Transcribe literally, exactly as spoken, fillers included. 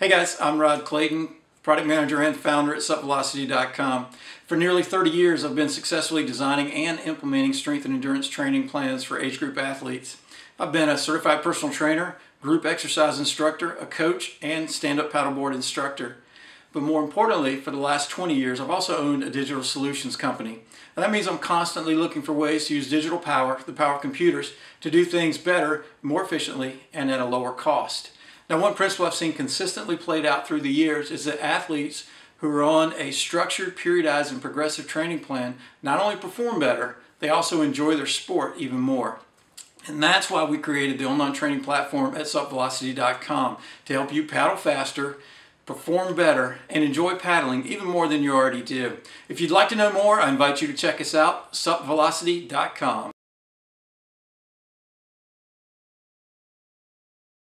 Hey guys, I'm Rod Clayton, product manager and founder at Sup Velocity dot com. For nearly thirty years, I've been successfully designing and implementing strength and endurance training plans for age group athletes. I've been a certified personal trainer, group exercise instructor, a coach, and stand-up paddleboard instructor. But more importantly, for the last twenty years, I've also owned a digital solutions company. And that means I'm constantly looking for ways to use digital power, the power of computers, to do things better, more efficiently, and at a lower cost. Now, one principle I've seen consistently played out through the years is that athletes who are on a structured, periodized, and progressive training plan not only perform better, they also enjoy their sport even more. And that's why we created the online training platform at Sup Velocity dot com to help you paddle faster, perform better, and enjoy paddling even more than you already do. If you'd like to know more, I invite you to check us out, Sup Velocity dot com.